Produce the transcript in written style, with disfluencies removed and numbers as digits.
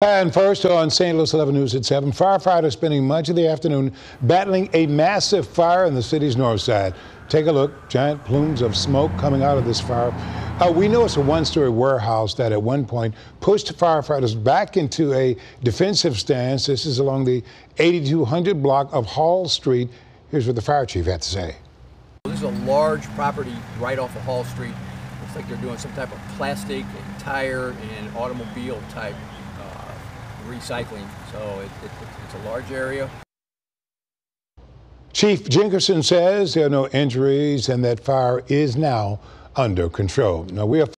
And first on St. Louis 11 News at 7, firefighters spending much of the afternoon battling a massive fire in the city's north side. Take a look, giant plumes of smoke coming out of this fire. We know it's a one-story warehouse that at one point pushed firefighters back into a defensive stance. This is along the 8200 block of Hall Street. Here's what the fire chief had to say. This is a large property right off of Hall Street. Looks like they're doing some type of plastic and tire and automobile type recycling, so it's a large area. Chief Jinkerson says there are no injuries and that fire is now under control. Now we are